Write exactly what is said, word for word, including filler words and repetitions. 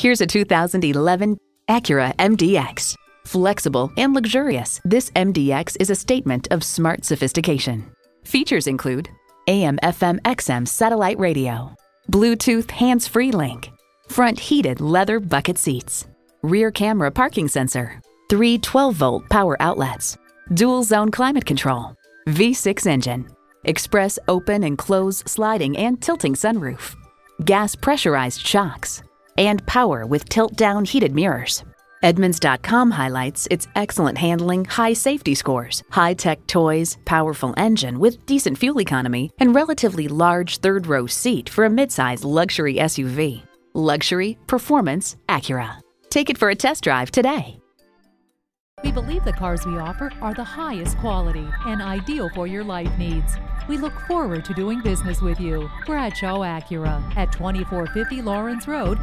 Here's a two thousand eleven Acura M D X. Flexible and luxurious, this M D X is a statement of smart sophistication. Features include A M F M X M satellite radio, Bluetooth hands-free link, front heated leather bucket seats, rear camera parking sensor, three twelve volt power outlets, dual zone climate control, V six engine, express open and close sliding and tilting sunroof, gas pressurized shocks, and power with tilt-down heated mirrors. Edmunds dot com highlights its excellent handling, high safety scores, high-tech toys, powerful engine with decent fuel economy, and relatively large third-row seat for a midsize luxury S U V. Luxury, performance, Acura. Take it for a test drive today. We believe the cars we offer are the highest quality and ideal for your life needs. We look forward to doing business with you. Bradshaw Acura at twenty-four fifty Lawrence Road,